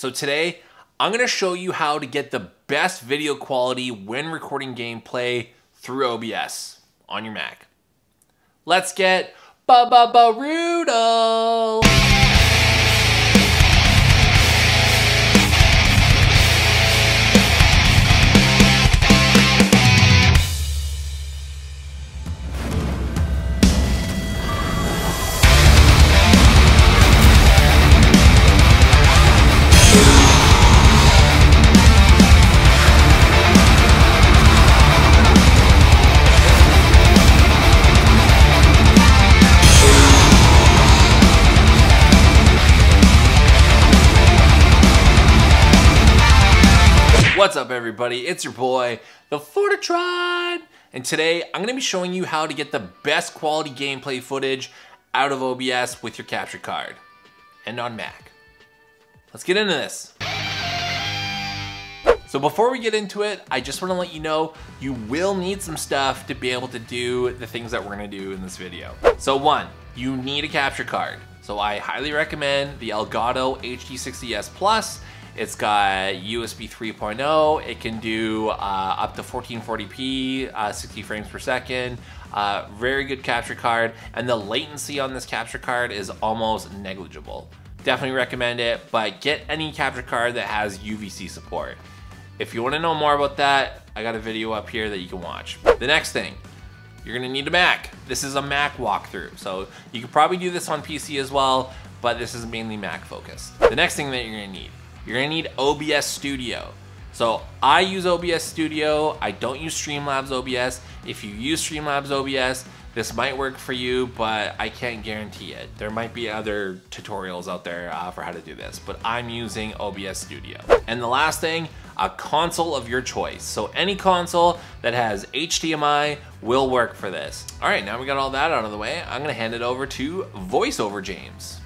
So today, I'm gonna show you how to get the best video quality when recording gameplay through OBS on your Mac. Let's get ba-ba-ba-roodle! What's up everybody, it's your boy, the FornaTRON, and today I'm gonna be showing you how to get the best quality gameplay footage out of OBS with your capture card, and on Mac. Let's get into this. So before we get into it, I just wanna let you know, you will need some stuff to be able to do the things that we're gonna do in this video. So one, you need a capture card. So I highly recommend the Elgato HD60S Plus. It's got USB 3.0, it can do up to 1440p, 60 frames per second, very good capture card, and the latency on this capture card is almost negligible. Definitely recommend it, but get any capture card that has UVC support. If you wanna know more about that, I got a video up here that you can watch. The next thing, you're gonna need a Mac. This is a Mac walkthrough, so you could probably do this on PC as well, but this is mainly Mac focused. The next thing that you're gonna need, you're gonna need OBS Studio. So I use OBS Studio, I don't use Streamlabs OBS. If you use Streamlabs OBS, this might work for you, but I can't guarantee it. There might be other tutorials out there for how to do this, but I'm using OBS Studio. And the last thing, a console of your choice. So any console that has HDMI will work for this. All right, now we got all that out of the way, I'm gonna hand it over to VoiceOver James.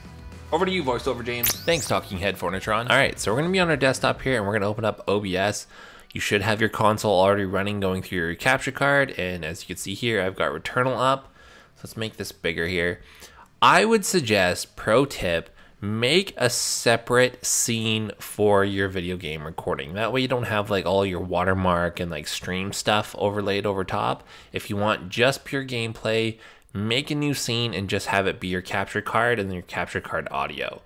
Over to you, VoiceOver James. Thanks, Talking Head FornaTRON. All right, so we're gonna be on our desktop here and we're gonna open up OBS. You should have your console already running, going through your capture card. And as you can see here, I've got Returnal up. So let's make this bigger here. I would suggest, pro tip, make a separate scene for your video game recording. That way you don't have like all your watermark and like stream stuff overlaid over top. If you want just pure gameplay, make a new scene and just have it be your capture card and then your capture card audio.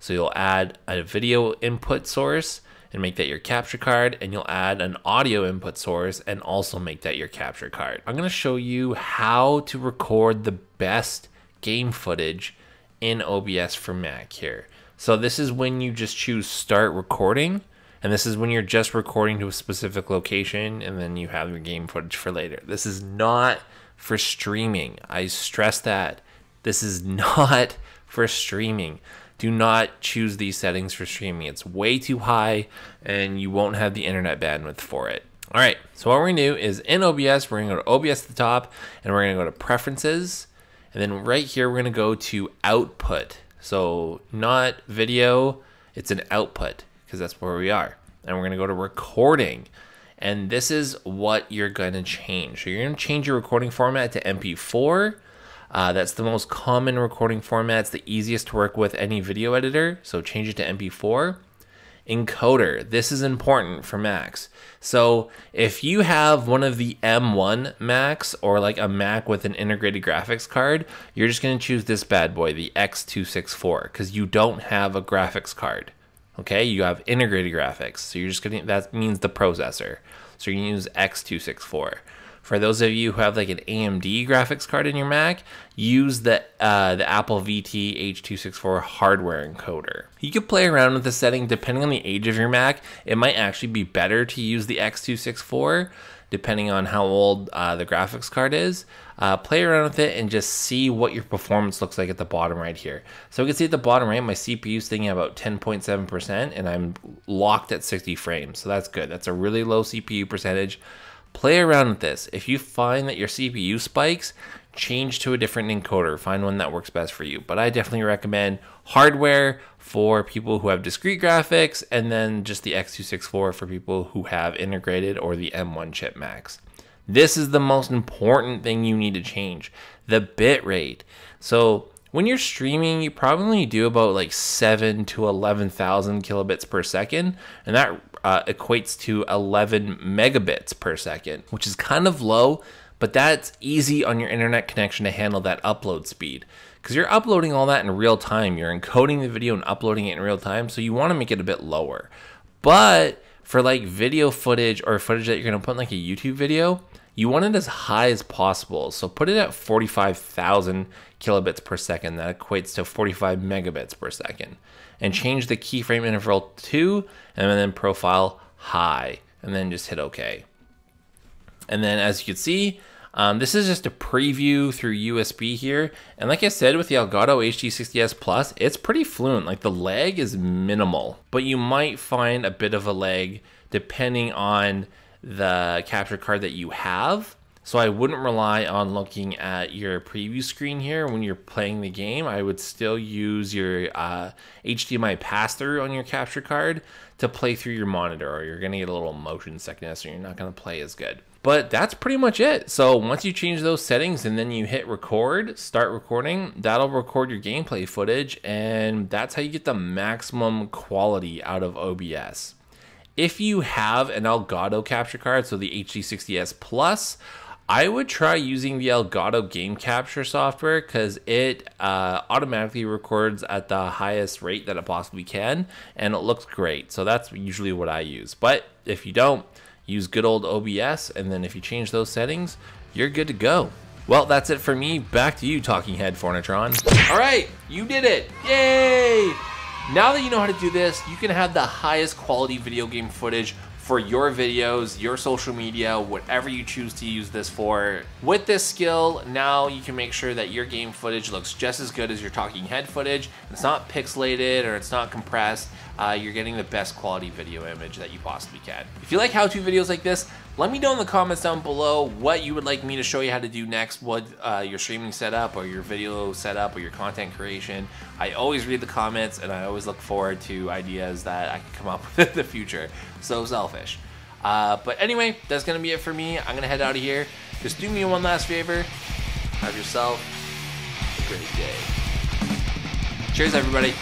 So you'll add a video input source and make that your capture card, and you'll add an audio input source and also make that your capture card. I'm gonna show you how to record the best game footage in OBS for Mac here. So this is when you just choose start recording, and this is when you're just recording to a specific location and then you have your game footage for later. This is not for streaming. I stress that. This is not for streaming. Do not choose these settings for streaming. It's way too high and you won't have the internet bandwidth for it. All right, so what we're gonna do is in OBS, we're gonna go to OBS at the top and we're gonna go to preferences. And then right here, we're gonna go to output. So not video, it's an output because that's where we are. And we're gonna go to recording. And this is what you're gonna change. So you're gonna change your recording format to MP4. That's the most common recording format. It's the easiest to work with any video editor. So change it to MP4. Encoder, this is important for Macs. So if you have one of the M1 Macs or like a Mac with an integrated graphics card, you're just gonna choose this bad boy, the X264, because you don't have a graphics card. Okay, you have integrated graphics. So you're just gonna, that means the processor. So you can use X264. For those of you who have like an AMD graphics card in your Mac, use the Apple VT H264 hardware encoder. You could play around with the setting depending on the age of your Mac. It might actually be better to use the X264 depending on how old the graphics card is. Play around with it and just see what your performance looks like at the bottom right here. So we can see at the bottom right, my CPU's thinking about 10.7% and I'm locked at 60 frames. So that's good. That's a really low CPU percentage. Play around with this. If you find that your CPU spikes, change to a different encoder. Find one that works best for you. But I definitely recommend hardware for people who have discrete graphics, and then just the X264 for people who have integrated or the M1 chip Macs. This is the most important thing you need to change, the bit rate. So When you're streaming, you probably do about like 7 to 11,000 kilobits per second, and that equates to 11 megabits per second, which is kind of low, but that's easy on your internet connection to handle that upload speed, because you're uploading all that in real time. You're encoding the video and uploading it in real time, so you want to make it a bit lower. But for like video footage or footage that you're going to put in like a YouTube video, you want it as high as possible. So put it at 45,000 kilobits per second. That equates to 45 megabits per second. And change the keyframe interval to, and then profile high, and then just hit OK. And then as you can see, this is just a preview through USB here. And like I said, with the Elgato HD60S Plus, it's pretty fluent. Like the lag is minimal, but you might find a bit of a lag depending on the capture card that you have. So I wouldn't rely on looking at your preview screen here when you're playing the game. I would still use your HDMI pass-through on your capture card to play through your monitor, or you're gonna get a little motion sickness and you're not gonna play as good. But that's pretty much it. So once you change those settings and then you hit record, start recording, that'll record your gameplay footage, and that's how you get the maximum quality out of OBS. If you have an Elgato capture card, so the HD60S Plus, I would try using the Elgato game capture software, because it automatically records at the highest rate that it possibly can, and it looks great. So that's usually what I use. But if you don't, use good old OBS, and then if you change those settings, you're good to go. Well, that's it for me. Back to you, talking head FornaTRON. All right, you did it, yay! Now that you know how to do this, you can have the highest quality video game footage for your videos, your social media, whatever you choose to use this for. With this skill, now you can make sure that your game footage looks just as good as your talking head footage. It's not pixelated or it's not compressed. You're getting the best quality video image that you possibly can. If you like how-to videos like this, let me know in the comments down below what you would like me to show you how to do next, what your streaming setup or your video setup or your content creation. I always read the comments and I always look forward to ideas that I can come up with in the future. So selfish. But anyway, that's gonna be it for me. I'm gonna head out of here. Just do me one last favor. Have yourself a great day. Cheers, everybody.